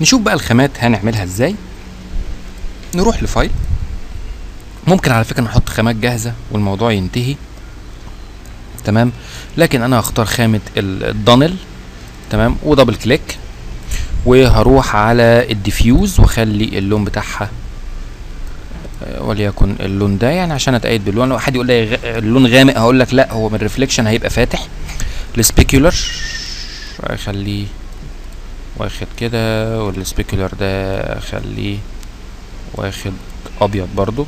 نشوف بقى الخامات هنعملها ازاي. نروح لفايل، ممكن على فكرة نحط خامات جاهزة والموضوع ينتهي تمام، لكن انا هختار خامة الدانل تمام، ودبل كليك وهروح على الديفيوز واخلي اللون بتاعها وليكن اللون ده، يعني عشان اتأيد باللون. لو حد يقول لي اللون غامق هقول لك لا، هو من الريفليكشن هيبقى فاتح. السبيكيولر اخليه واخد كده، والسبيكيولر ده اخليه واخد ابيض برضو.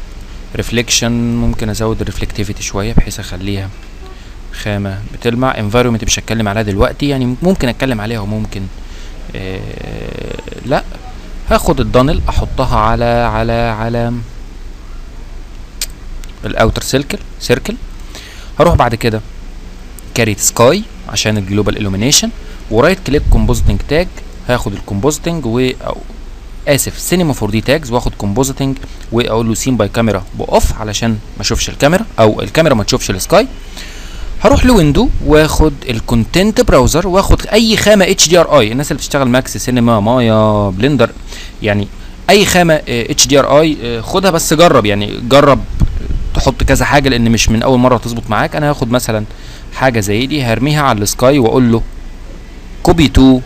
ريفليكشن ممكن ازود الريفلكتيفيتي شويه بحيث اخليها خامه بتلمع. انفايرمنت مش هتكلم عليها دلوقتي، يعني ممكن اتكلم عليها وممكن لا. هاخد الدانل احطها على الاوتر سيركل. هروح بعد كده كاريت سكاي عشان الجلوبال إلومينيشن، ورايت كليك كومبوزيتنج تاج. هاخد الكومبوزيتنج اسف سينما فور دي تاجز، واخد كومبوزيتنج واقول له سين باي كاميرا باوف علشان ما اشوفش الكاميرا او الكاميرا ما تشوفش السكاي. هروح لويندو واخد الكونتنت براوزر واخد اي خامه اتش دي ار اي. الناس اللي بتشتغل ماكس سينما مايا بلندر يعني اي خامه اتش دي ار اي خدها، بس جرب يعني جرب تحط كذا حاجه لان مش من اول مره تظبط معاك. انا هاخد مثلا حاجه زي دي هرميها على السكاي واقول له كوبي تو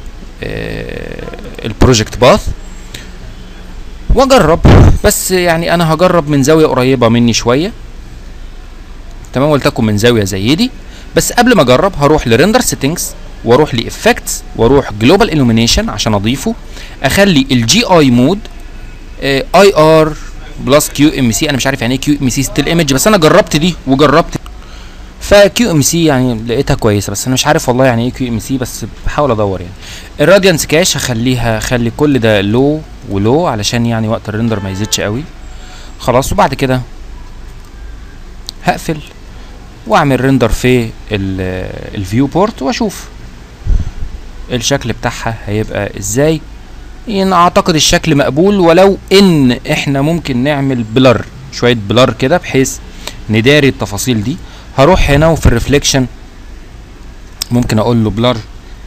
البروجكت باث واجرب، بس يعني انا هجرب من زاويه قريبه مني شويه تمام، ولتكن من زاويه زي دي. بس قبل ما اجرب هروح لرندر سيتنجز واروح لإفكتس واروح جلوبال إلومينيشن عشان اضيفه، اخلي الجي اي مود اي ار بلس كيو ام سي. انا مش عارف يعني ايه كيو ام سي ستيل ايمج، بس انا جربت دي وجربت فكيو ام سي يعني لقيتها كويسه، بس انا مش عارف والله يعني ايه كيو ام سي، بس بحاول ادور يعني. الراديانس كاش هخليها، اخلي كل ده لو ولو علشان يعني وقت الرندر ما يزيدش قوي خلاص. وبعد كده هقفل واعمل ريندر في الفيو بورت واشوف الشكل بتاعها هيبقى ازاي. يعني اعتقد الشكل مقبول، ولو ان احنا ممكن نعمل بلر شويه بلر كده بحيث نداري التفاصيل دي. هروح هنا وفي الريفليكشن ممكن اقول له بلر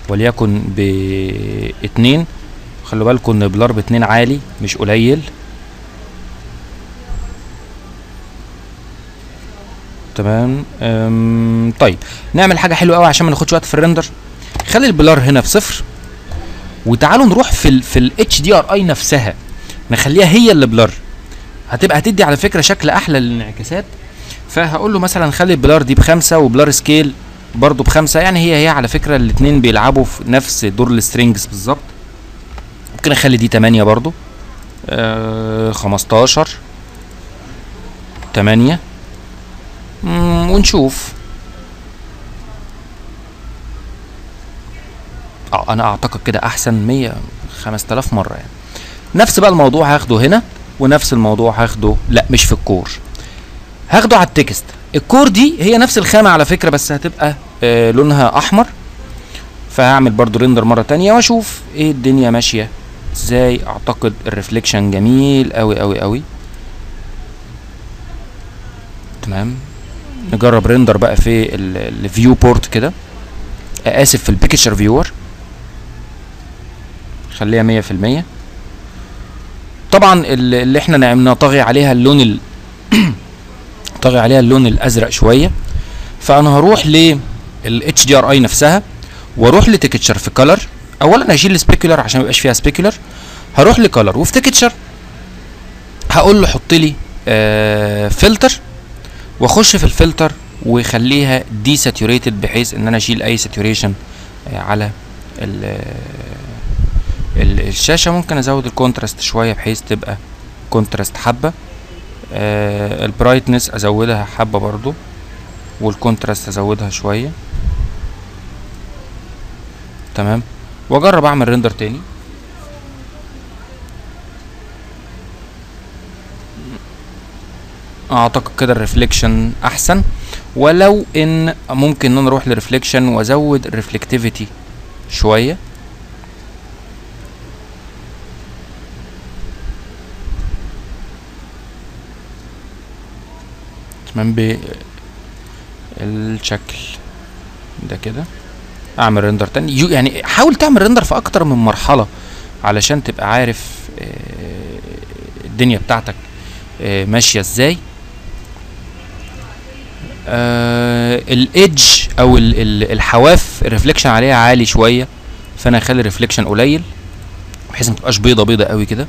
وليكن ب2. خلوا بالكم ان بلر ب2 عالي مش قليل تمام. طيب نعمل حاجه حلوه قوي عشان ما ناخدش وقت في الرندر. خلي البلر هنا ب0، وتعالوا نروح في الاتش دي ار اي نفسها نخليها هي اللي بلر، هتبقى هتدي على فكره شكل احلى للانعكاسات. فهقول له مثلا خلي البلر دي ب5 وبلر سكيل برضو ب5، يعني هي على فكره الاثنين بيلعبوا في نفس دور السترينجز بالظبط. ممكن اخلي دي 8 برضو 15 8 ونشوف. انا اعتقد كده احسن 5000 مره يعني. نفس بقى الموضوع هاخده هنا، ونفس الموضوع هاخده لا مش في الكور، هاخده على التكست. الكور دي هي نفس الخامه على فكره، بس هتبقى لونها احمر. فهعمل برضو ريندر مره تانية واشوف ايه الدنيا ماشيه ازاي. اعتقد الريفليكشن جميل قوي قوي قوي تمام. نجرب ريندر بقى في الفيو بورت كده، اسف في البيكتشر فيور، خليها 100%. طبعا اللي احنا نعملنا طاغي عليها اللون طاغي عليها اللون الازرق شويه، فانا هروح للاتش دي ار اي نفسها واروح لتكتشر في كلر. اولا هشيل السبيكولر عشان ما يبقاش فيها سبيكولر، هروح لكلر وفي تكتشر هقول له حط لي فلتر، واخش في الفلتر وخليها دي ساتوريتد بحيث ان انا اشيل اي ساتوريشن على الشاشه. ممكن ازود الكونتراست شويه بحيث تبقى كونتراست حبه، البرايتنس ازودها حبه برضو، والكونتراست ازودها شويه تمام. واجرب اعمل ريندر تاني. اعتقد كده الريفليكشن احسن، ولو ان ممكن ان انا اروح للريفليكشن وازود الريفلكتيفيتي شويه تمام بالشكل ده كده. اعمل ريندر تاني، يعني حاول تعمل ريندر في اكتر من مرحله، علشان تبقى عارف الدنيا بتاعتك ماشية ازاي. الإيدج او الحواف الريفليكشن عليها عالي شوية، فانا هخلي الريفليكشن قليل بحيث ما تبقاش بيضة بيضة قوي كده.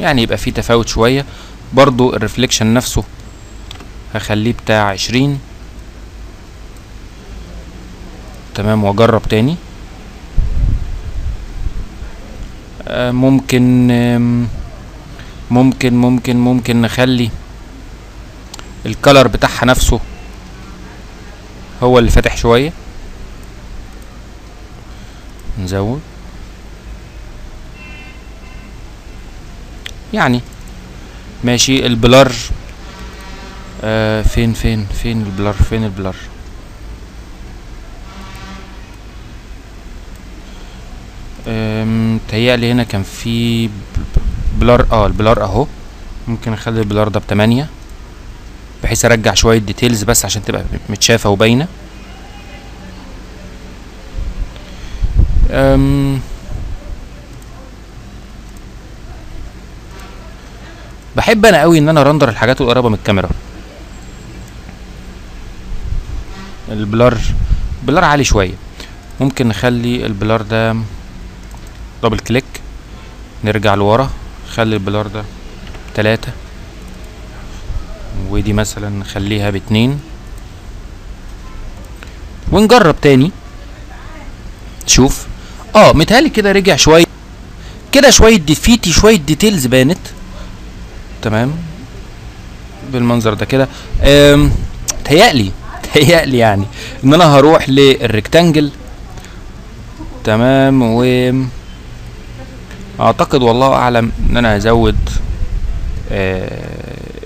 يعني يبقى في تفاوت شوية. برضو الريفليكشن نفسه هخليه بتاع 20. تمام، واجرب تاني. ممكن ممكن ممكن ممكن نخلي الكلر بتاعها نفسه هو اللي فاتح شوية، نزود يعني. ماشي. البلر فين البلر متهيألي هنا كان في بلر. البلر اهو. ممكن اخلي البلر ده ب8 بحيث ارجع شوية ديتيلز بس عشان تبقى متشافة وباينة. بحب انا قوي ان انا رندر الحاجات القريبه من الكاميرا. البلر عالي شويه. ممكن نخلي البلر ده دبل كليك، نرجع لورا، نخلي البلر ده 3 ودي مثلا نخليها ب2 ونجرب تاني. شوف متهيألي كده رجع شويه كده، شويه ديفيتي، شويه ديتيلز بانت. تمام بالمنظر ده كده. تهيألي يعني ان انا هروح للريكتانجل. تمام، و اعتقد والله اعلم ان انا هزود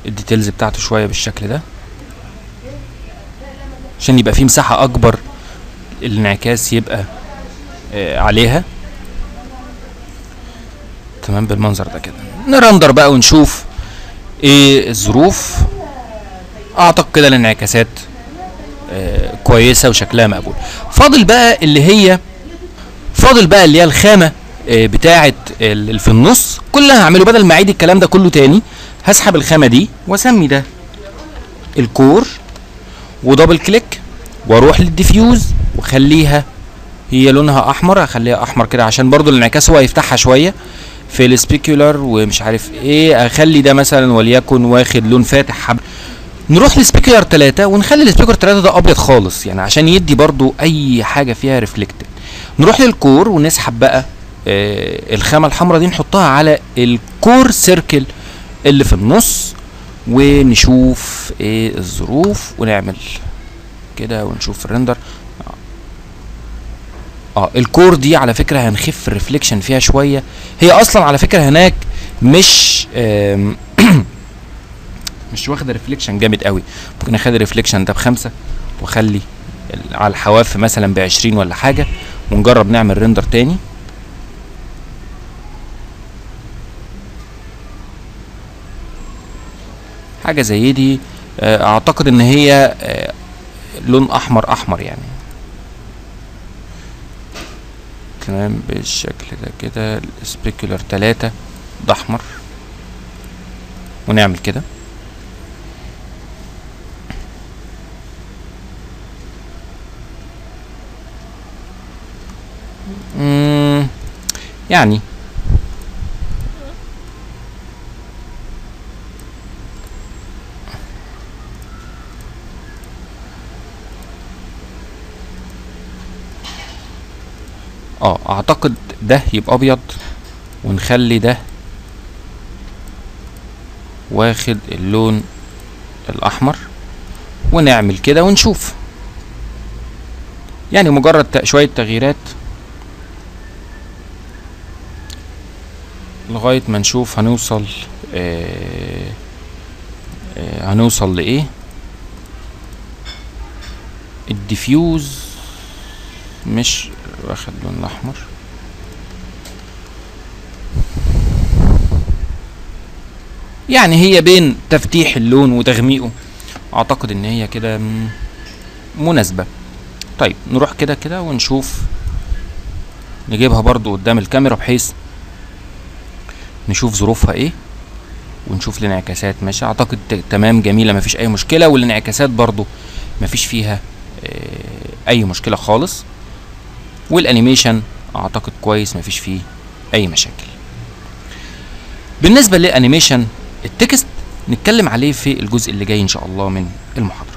الديتيلز بتاعته شويه بالشكل ده عشان يبقى فيه مساحه اكبر الانعكاس يبقى عليها. تمام بالمنظر ده كده. نرندر بقى ونشوف ايه الظروف. اعتقد كده الانعكاسات كويسه وشكلها مقبول. فاضل بقى اللي هي الخامه بتاعه اللي في النص كلها. هعمله بدل ما اعيد الكلام ده كله تاني، هسحب الخامه دي واسمي ده الكور، ودبل كليك واروح للديفيوز واخليها هي لونها احمر. هخليها احمر كده عشان برضو الانعكاس هو هيفتحها شويه في السبيكيولر ومش عارف ايه. اخلي ده مثلا وليكن واخد لون فاتح حبل. نروح للسبيكيولر 3 ونخلي السبيكيولر 3 ده ابيض خالص يعني عشان يدي برضو اي حاجه فيها ريفلكتد. نروح للكور ونسحب بقى الخامه الحمراء دي نحطها على الكور سيركل اللي في النص ونشوف ايه الظروف ونعمل كده ونشوف الرندر. الكور دي على فكره هنخف الريفليكشن فيها شويه. هي اصلا على فكره هناك مش واخده ريفليكشن جامد قوي. ممكن اخلي الريفليكشن ده ب5 واخلي على الحواف مثلا ب20 ولا حاجه، ونجرب نعمل ريندر تاني. حاجه زي دي اعتقد ان هي لون احمر احمر يعني. تمام بالشكل ده كده. السبيكولر 3 ده احمر ونعمل كده. يعني اعتقد ده يبقى ابيض، ونخلي ده واخد اللون الاحمر ونعمل كده ونشوف. يعني مجرد شوية تغييرات لغاية ما نشوف هنوصل لايه. الديفيوز مش واخد لون احمر. يعني هي بين تفتيح اللون وتغميقه. اعتقد ان هي كده مناسبه. طيب نروح كده كده ونشوف، نجيبها برضو قدام الكاميرا بحيث نشوف ظروفها ايه ونشوف الانعكاسات. ماشي، اعتقد تمام جميلة مفيش اي مشكلة، والانعكاسات برضو مفيش فيها اي مشكلة خالص، والانيميشن اعتقد كويس مفيش فيه اي مشاكل. بالنسبة للانيميشن التكست نتكلم عليه في الجزء اللي جاي ان شاء الله من المحاضرة.